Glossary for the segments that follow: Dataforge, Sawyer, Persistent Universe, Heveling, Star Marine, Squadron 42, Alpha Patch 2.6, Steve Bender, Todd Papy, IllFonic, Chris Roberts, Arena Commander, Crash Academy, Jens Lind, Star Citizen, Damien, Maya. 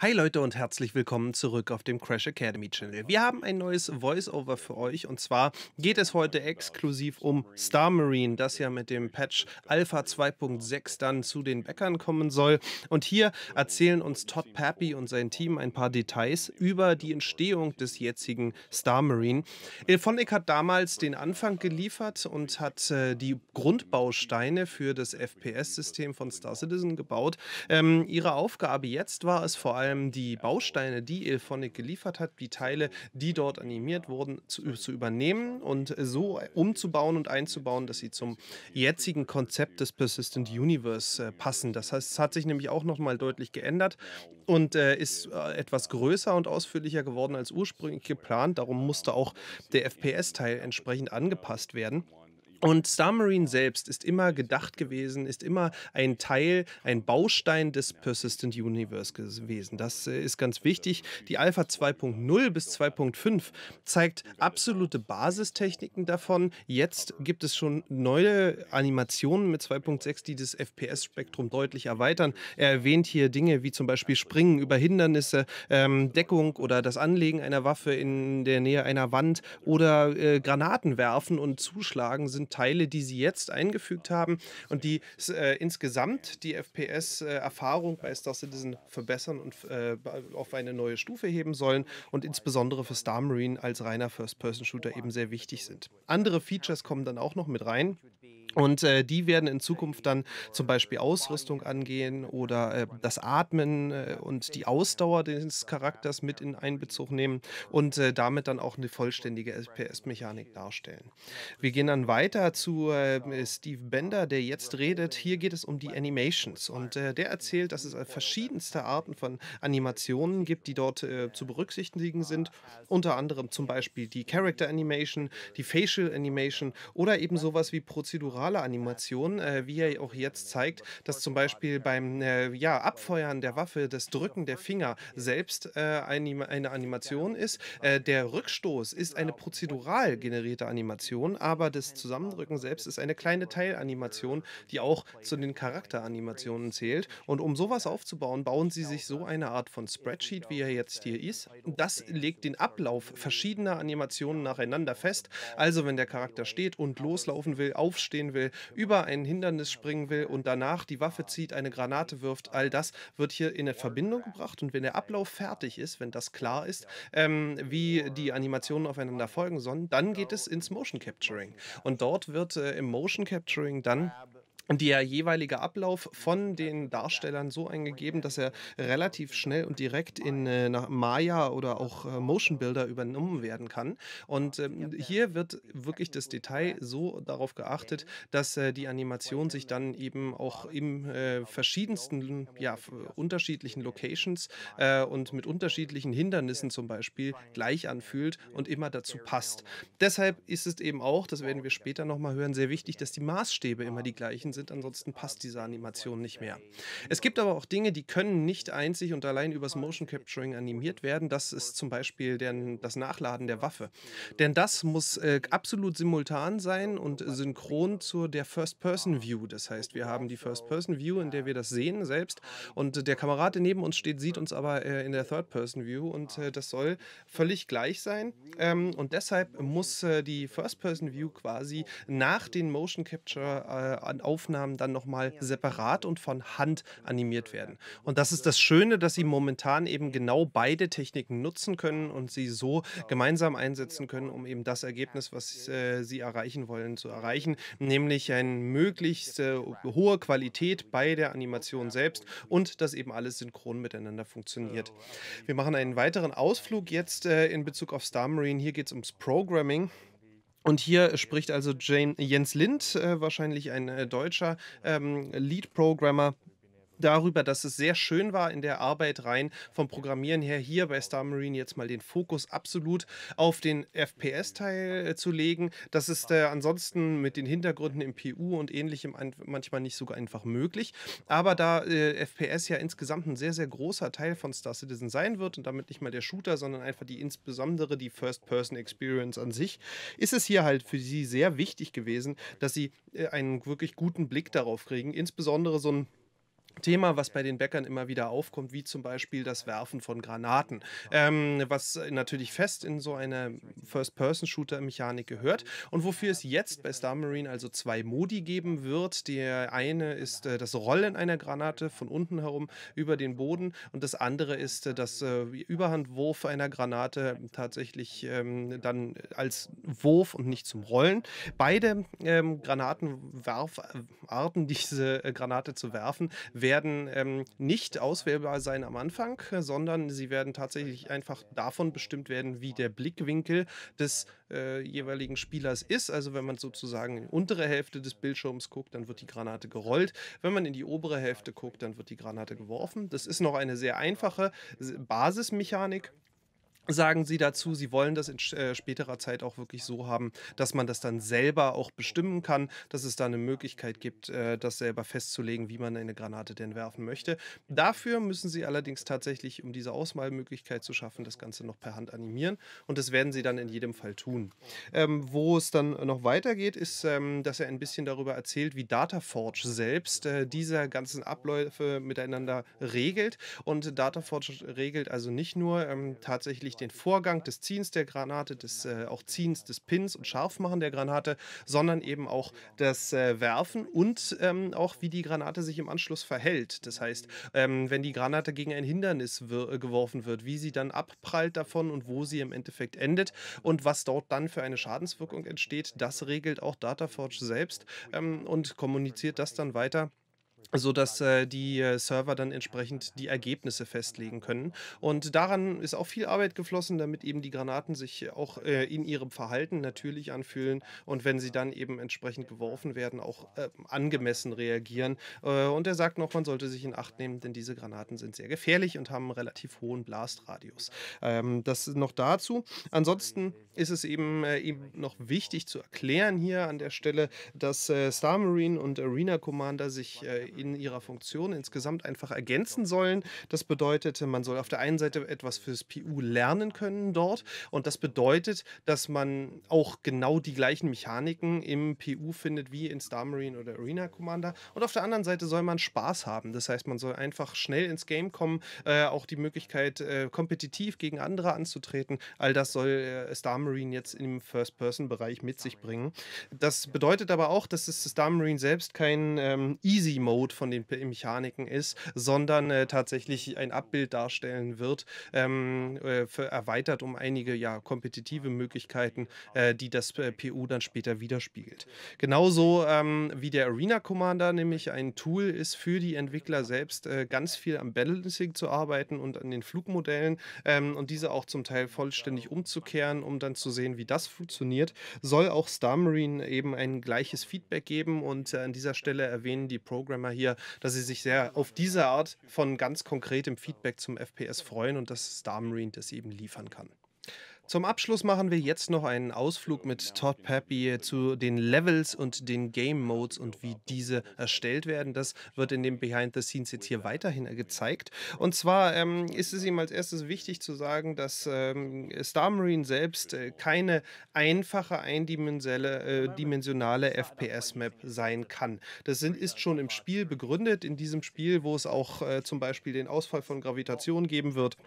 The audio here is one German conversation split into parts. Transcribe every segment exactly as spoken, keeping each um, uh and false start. Hi Leute und herzlich willkommen zurück auf dem Crash Academy Channel. Wir haben ein neues Voice-Over für euch und zwar geht es heute exklusiv um Star Marine, das ja mit dem Patch Alpha zwei Punkt sechs dann zu den Bäckern kommen soll. Und hier erzählen uns Todd Papy und sein Team ein paar Details über die Entstehung des jetzigen Star Marine. IllFonic hat damals den Anfang geliefert und hat äh, die Grundbausteine für das F P S-System von Star Citizen gebaut. Ähm, ihre Aufgabe jetzt war es vor allem, die Bausteine, die IllFonic geliefert hat, die Teile, die dort animiert wurden, zu, zu übernehmen und so umzubauen und einzubauen, dass sie zum jetzigen Konzept des Persistent Universe äh, passen. Das heißt, es hat sich nämlich auch nochmal deutlich geändert und äh, ist äh, etwas größer und ausführlicher geworden als ursprünglich geplant. Darum musste auch der F P S-Teil entsprechend angepasst werden. Und Star Marine selbst ist immer gedacht gewesen, ist immer ein Teil, ein Baustein des Persistent Universe gewesen. Das äh, ist ganz wichtig. Die Alpha zwei Punkt null bis zwei Punkt fünf zeigt absolute Basistechniken davon. Jetzt gibt es schon neue Animationen mit zwei Punkt sechs, die das F P S-Spektrum deutlich erweitern. Er erwähnt hier Dinge wie zum Beispiel Springen über Hindernisse, ähm, Deckung oder das Anlegen einer Waffe in der Nähe einer Wand oder äh, Granaten werfen und zuschlagen sind Teile, die sie jetzt eingefügt haben und die äh, insgesamt die F P S-Erfahrung bei Star Citizen verbessern und äh, auf eine neue Stufe heben sollen und insbesondere für Star Marine als reiner First-Person-Shooter eben sehr wichtig sind. Andere Features kommen dann auch noch mit rein. Und äh, die werden in Zukunft dann zum Beispiel Ausrüstung angehen oder äh, das Atmen äh, und die Ausdauer des Charakters mit in Einbezug nehmen und äh, damit dann auch eine vollständige F P S-Mechanik darstellen. Wir gehen dann weiter zu äh, Steve Bender, der jetzt redet. Hier geht es um die Animations und äh, der erzählt, dass es verschiedenste Arten von Animationen gibt, die dort äh, zu berücksichtigen sind. Unter anderem zum Beispiel die Character Animation, die Facial Animation oder eben sowas wie prozedural Animation, äh, wie er auch jetzt zeigt, dass zum Beispiel beim äh, ja, Abfeuern der Waffe das Drücken der Finger selbst äh, eine, eine Animation ist. Äh, der Rückstoß ist eine prozedural generierte Animation, aber das Zusammendrücken selbst ist eine kleine Teilanimation, die auch zu den Charakteranimationen zählt. Und um sowas aufzubauen, bauen sie sich so eine Art von Spreadsheet, wie er jetzt hier ist. Das legt den Ablauf verschiedener Animationen nacheinander fest. Also wenn der Charakter steht und loslaufen will, aufstehen will, über ein Hindernis springen will und danach die Waffe zieht, eine Granate wirft, all das wird hier in Verbindung gebracht und wenn der Ablauf fertig ist, wenn das klar ist, ähm, wie die Animationen aufeinander folgen sollen, dann geht es ins Motion Capturing und dort wird äh, im Motion Capturing dann der jeweilige Ablauf von den Darstellern so eingegeben, dass er relativ schnell und direkt in äh, nach Maya oder auch äh, Motion Builder übernommen werden kann. Und ähm, hier wird wirklich das Detail so darauf geachtet, dass äh, die Animation sich dann eben auch im äh, verschiedensten, ja, unterschiedlichen Locations äh, und mit unterschiedlichen Hindernissen zum Beispiel gleich anfühlt und immer dazu passt. Deshalb ist es eben auch, das werden wir später nochmal hören, sehr wichtig, dass die Maßstäbe immer die gleichen sind. Sind, ansonsten passt diese Animation nicht mehr. Es gibt aber auch Dinge, die können nicht einzig und allein übers Motion Capturing animiert werden. Das ist zum Beispiel der, das Nachladen der Waffe. Denn das muss äh, absolut simultan sein und synchron zu der First-Person-View. Das heißt, wir haben die First-Person-View, in der wir das sehen selbst und der Kamerad, der neben uns steht, sieht uns aber äh, in der Third-Person-View und äh, das soll völlig gleich sein. Ähm, und deshalb muss äh, die First-Person-View quasi nach den Motion Capture äh, auf dann nochmal separat und von Hand animiert werden. Und das ist das Schöne, dass sie momentan eben genau beide Techniken nutzen können und sie so gemeinsam einsetzen können, um eben das Ergebnis, was äh, sie erreichen wollen, zu erreichen, nämlich eine möglichst äh, hohe Qualität bei der Animation selbst und dass eben alles synchron miteinander funktioniert. Wir machen einen weiteren Ausflug jetzt äh, in Bezug auf Star Marine. Hier geht es ums Programming. Und hier spricht also Jens Lind, äh, wahrscheinlich ein äh, deutscher ähm, Lead-Programmer, darüber, dass es sehr schön war in der Arbeit rein vom Programmieren her, hier bei Star Marine jetzt mal den Fokus absolut auf den F P S-Teil äh, zu legen. Das ist äh, ansonsten mit den Hintergründen im P U und ähnlichem manchmal nicht so einfach möglich. Aber da äh, F P S ja insgesamt ein sehr, sehr großer Teil von Star Citizen sein wird und damit nicht mal der Shooter, sondern einfach die insbesondere die First-Person-Experience an sich, ist es hier halt für sie sehr wichtig gewesen, dass sie äh, einen wirklich guten Blick darauf kriegen. Insbesondere so ein Thema, was bei den Bäckern immer wieder aufkommt, wie zum Beispiel das Werfen von Granaten, ähm, was natürlich fest in so eine First-Person-Shooter-Mechanik gehört und wofür es jetzt bei Star Marine also zwei Modi geben wird. Der eine ist äh, das Rollen einer Granate von unten herum über den Boden und das andere ist äh, das äh, Überhandwurf einer Granate tatsächlich ähm, dann als Wurf und nicht zum Rollen. Beide ähm, Granatenwerfarten, diese äh, Granate zu werfen, werden werden ähm, nicht auswählbar sein am Anfang, sondern sie werden tatsächlich einfach davon bestimmt werden, wie der Blickwinkel des äh, jeweiligen Spielers ist. Also wenn man sozusagen in die untere Hälfte des Bildschirms guckt, dann wird die Granate gerollt. Wenn man in die obere Hälfte guckt, dann wird die Granate geworfen. Das ist noch eine sehr einfache Basismechanik. Sagen sie dazu, sie wollen das in späterer Zeit auch wirklich so haben, dass man das dann selber auch bestimmen kann, dass es da eine Möglichkeit gibt, das selber festzulegen, wie man eine Granate denn werfen möchte. Dafür müssen sie allerdings tatsächlich, um diese Ausmalmöglichkeit zu schaffen, das Ganze noch per Hand animieren und das werden sie dann in jedem Fall tun. Ähm, wo es dann noch weitergeht, ist, ähm, dass er ein bisschen darüber erzählt, wie Dataforge selbst äh, diese ganzen Abläufe miteinander regelt, und Dataforge regelt also nicht nur ähm, tatsächlich den Vorgang des Ziehens der Granate, des äh, auch Ziehens des Pins und Scharfmachen der Granate, sondern eben auch das äh, Werfen und ähm, auch wie die Granate sich im Anschluss verhält. Das heißt, ähm, wenn die Granate gegen ein Hindernis geworfen wird, wie sie dann abprallt davon und wo sie im Endeffekt endet und was dort dann für eine Schadenswirkung entsteht, das regelt auch Dataforge selbst ähm, und kommuniziert das dann weiter, sodass äh, die äh, Server dann entsprechend die Ergebnisse festlegen können. Und daran ist auch viel Arbeit geflossen, damit eben die Granaten sich auch äh, in ihrem Verhalten natürlich anfühlen und wenn sie dann eben entsprechend geworfen werden, auch äh, angemessen reagieren. Äh, und er sagt noch, man sollte sich in Acht nehmen, denn diese Granaten sind sehr gefährlich und haben einen relativ hohen Blastradius. Ähm, das noch dazu. Ansonsten ist es eben, äh, eben noch wichtig zu erklären hier an der Stelle, dass äh, Star Marine und Arena Commander sich äh, in ihrer Funktion insgesamt einfach ergänzen sollen. Das bedeutet, man soll auf der einen Seite etwas fürs P U lernen können dort, und das bedeutet, dass man auch genau die gleichen Mechaniken im P U findet wie in Star Marine oder Arena Commander, und auf der anderen Seite soll man Spaß haben. Das heißt, man soll einfach schnell ins Game kommen, äh, auch die Möglichkeit, äh, kompetitiv gegen andere anzutreten. All das soll äh, Star Marine jetzt im First-Person-Bereich mit sich bringen. Das bedeutet aber auch, dass es Star Marine selbst kein ähm, Easy-Mode von den Mechaniken ist, sondern äh, tatsächlich ein Abbild darstellen wird, ähm, äh, für erweitert um einige ja, kompetitive Möglichkeiten, äh, die das äh, P U dann später widerspiegelt. Genauso ähm, wie der Arena Commander nämlich ein Tool ist für die Entwickler selbst, äh, ganz viel am Balancing zu arbeiten und an den Flugmodellen ähm, und diese auch zum Teil vollständig umzukehren, um dann zu sehen, wie das funktioniert, soll auch Star Marine eben ein gleiches Feedback geben, und äh, an dieser Stelle erwähnen die Programmer hier, dass sie sich sehr auf diese Art von ganz konkretem Feedback zum F P S freuen und dass Star Marine das eben liefern kann. Zum Abschluss machen wir jetzt noch einen Ausflug mit Todd Papy zu den Levels und den Game Modes und wie diese erstellt werden. Das wird in dem Behind the Scenes jetzt hier weiterhin gezeigt. Und zwar ähm, ist es ihm als erstes wichtig zu sagen, dass ähm, Star Marine selbst äh, keine einfache eindimensionale äh, F P S-Map sein kann. Das sind, ist schon im Spiel begründet, in diesem Spiel, wo es auch äh, zum Beispiel den Ausfall von Gravitation geben wird.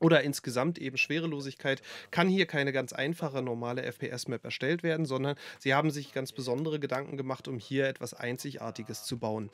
Oder insgesamt eben Schwerelosigkeit, kann hier keine ganz einfache normale F P S-Map erstellt werden, sondern sie haben sich ganz besondere Gedanken gemacht, um hier etwas Einzigartiges zu bauen.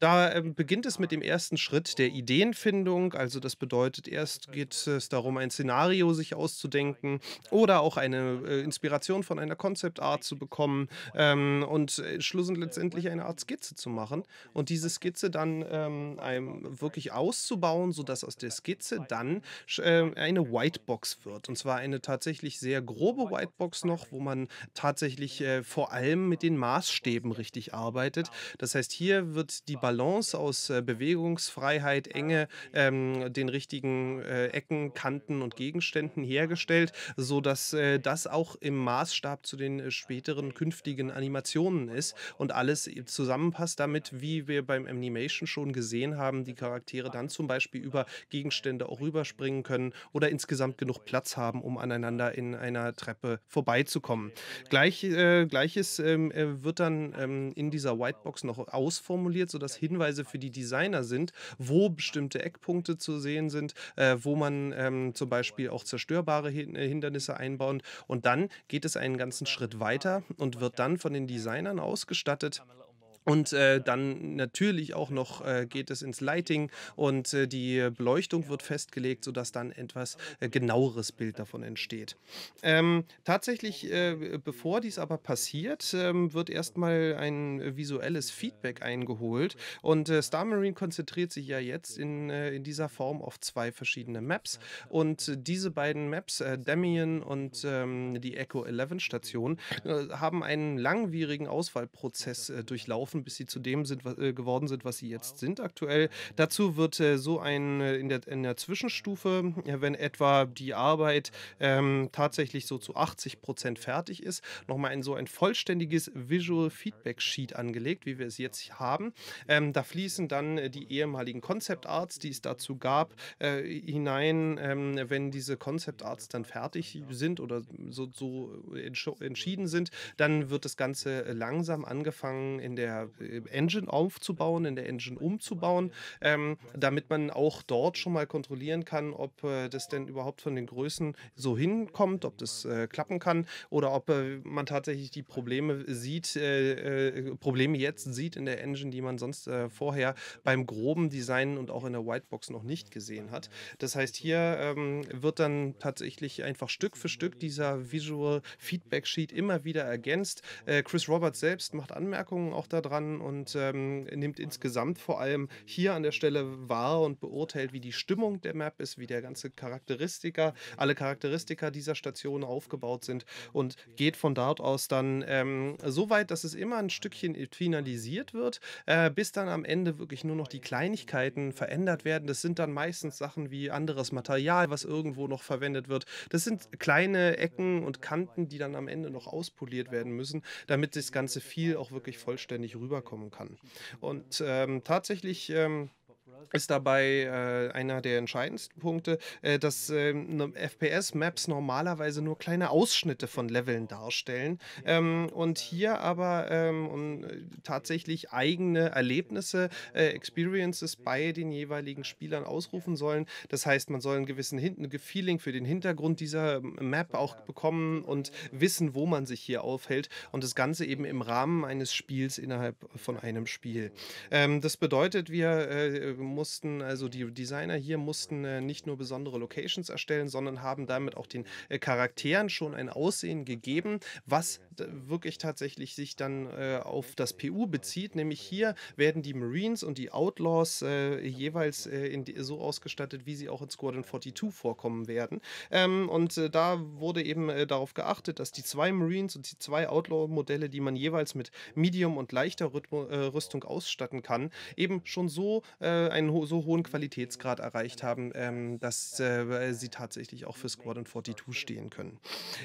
Da äh, beginnt es mit dem ersten Schritt der Ideenfindung, also das bedeutet, erst geht es darum, ein Szenario sich auszudenken oder auch eine äh, Inspiration von einer Concept Art zu bekommen ähm, und schlussendlich letztendlich eine Art Skizze zu machen und diese Skizze dann ähm, einem wirklich auszubauen, sodass aus der Skizze dann eine Whitebox wird, und zwar eine tatsächlich sehr grobe Whitebox noch, wo man tatsächlich äh, vor allem mit den Maßstäben richtig arbeitet. Das heißt, hier wird die Balance aus äh, Bewegungsfreiheit, Enge, ähm, den richtigen äh, Ecken, Kanten und Gegenständen hergestellt, sodass äh, das auch im Maßstab zu den äh, späteren künftigen Animationen ist und alles zusammenpasst damit, wie wir beim Animation schon gesehen haben, die Charaktere dann zum Beispiel über Gegenstände auch rüberspringen können können oder insgesamt genug Platz haben, um aneinander in einer Treppe vorbeizukommen. Gleich, äh, Gleiches ähm, wird dann ähm, in dieser Whitebox noch ausformuliert, sodass Hinweise für die Designer sind, wo bestimmte Eckpunkte zu sehen sind, äh, wo man ähm, zum Beispiel auch zerstörbare Hindernisse einbaut. Und dann geht es einen ganzen Schritt weiter und wird dann von den Designern ausgestattet. Und äh, dann natürlich auch noch äh, geht es ins Lighting und äh, die Beleuchtung wird festgelegt, sodass dann etwas äh, genaueres Bild davon entsteht. Ähm, tatsächlich, äh, bevor dies aber passiert, ähm, wird erstmal ein visuelles Feedback eingeholt. Und äh, Star Marine konzentriert sich ja jetzt in, äh, in dieser Form auf zwei verschiedene Maps. Und äh, diese beiden Maps, äh, Damien und ähm, die Echo elf Station, äh, haben einen langwierigen Auswahlprozess äh, durchlaufen, bis sie zu dem sind, äh, geworden sind, was sie jetzt sind aktuell. Dazu wird äh, so ein äh, in, der, in der Zwischenstufe, äh, wenn etwa die Arbeit ähm, tatsächlich so zu achtzig Prozent fertig ist, nochmal ein, so ein vollständiges Visual Feedback Sheet angelegt, wie wir es jetzt haben. Ähm, da fließen dann äh, die ehemaligen Concept Arts, die es dazu gab, äh, hinein, äh, wenn diese Concept Arts dann fertig sind oder so, so entsch entschieden sind, dann wird das Ganze langsam angefangen, in der Engine aufzubauen, in der Engine umzubauen, ähm, damit man auch dort schon mal kontrollieren kann, ob äh, das denn überhaupt von den Größen so hinkommt, ob das äh, klappen kann oder ob äh, man tatsächlich die Probleme sieht, äh, äh, Probleme jetzt sieht in der Engine, die man sonst äh, vorher beim groben Design und auch in der Whitebox noch nicht gesehen hat. Das heißt, hier ähm, wird dann tatsächlich einfach Stück für Stück dieser Visual Feedback Sheet immer wieder ergänzt. Äh, Chris Roberts selbst macht Anmerkungen auch daran und ähm, nimmt insgesamt vor allem hier an der Stelle wahr und beurteilt, wie die Stimmung der Map ist, wie der ganze Charakteristika, alle Charakteristika dieser Station aufgebaut sind und geht von dort aus dann ähm, so weit, dass es immer ein Stückchen finalisiert wird, äh, bis dann am Ende wirklich nur noch die Kleinigkeiten verändert werden. Das sind dann meistens Sachen wie anderes Material, was irgendwo noch verwendet wird. Das sind kleine Ecken und Kanten, die dann am Ende noch auspoliert werden müssen, damit das Ganze viel auch wirklich vollständig rüberkommen kann. Und ähm, tatsächlich ähm ist dabei äh, einer der entscheidendsten Punkte, äh, dass ähm, F P S-Maps normalerweise nur kleine Ausschnitte von Leveln darstellen ähm, und hier aber ähm, und tatsächlich eigene Erlebnisse, äh, Experiences bei den jeweiligen Spielern ausrufen sollen. Das heißt, man soll einen gewissen Hin- Feeling für den Hintergrund dieser Map auch bekommen und wissen, wo man sich hier aufhält und das Ganze eben im Rahmen eines Spiels innerhalb von einem Spiel. Ähm, das bedeutet, wir äh, mussten, also die Designer hier mussten äh, nicht nur besondere Locations erstellen, sondern haben damit auch den äh, Charakteren schon ein Aussehen gegeben, was wirklich tatsächlich sich dann äh, auf das P U bezieht. Nämlich hier werden die Marines und die Outlaws äh, jeweils äh, in die, so ausgestattet, wie sie auch in Squadron zweiundvierzig vorkommen werden. Ähm, und äh, da wurde eben äh, darauf geachtet, dass die zwei Marines und die zwei Outlaw-Modelle, die man jeweils mit Medium und leichter Rhythmo- äh, Rüstung ausstatten kann, eben schon so äh, einen ho so hohen Qualitätsgrad erreicht haben, ähm, dass äh, sie tatsächlich auch für Squadron zweiundvierzig stehen können.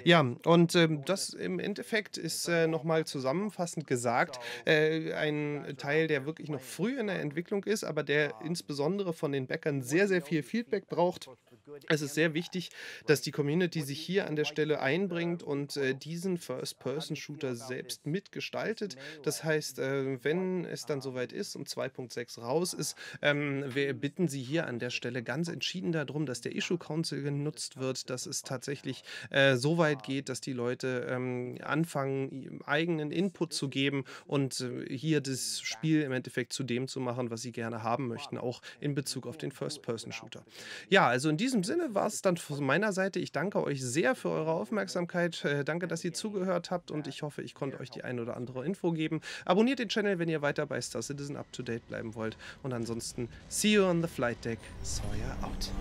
Ja, und ähm, das im Endeffekt ist äh, nochmal zusammenfassend gesagt, äh, ein Teil, der wirklich noch früh in der Entwicklung ist, aber der insbesondere von den Backern sehr, sehr viel Feedback braucht. Es ist sehr wichtig, dass die Community sich hier an der Stelle einbringt und äh, diesen First-Person-Shooter selbst mitgestaltet. Das heißt, äh, wenn es dann soweit ist und zwei Punkt sechs raus ist, ähm, wir bitten Sie hier an der Stelle ganz entschieden darum, dass der Issue Council genutzt wird, dass es tatsächlich äh, so weit geht, dass die Leute ähm, anfangen, eigenen Input zu geben und äh, hier das Spiel im Endeffekt zu dem zu machen, was sie gerne haben möchten, auch in Bezug auf den First-Person-Shooter. Ja, also in diesem In diesem Sinne war es dann von meiner Seite. Ich danke euch sehr für eure Aufmerksamkeit. Äh, danke, dass ihr zugehört habt und ich hoffe, ich konnte euch die ein oder andere Info geben. Abonniert den Channel, wenn ihr weiter bei Star Citizen up to date bleiben wollt. Und ansonsten, see you on the flight deck. Sawyer out.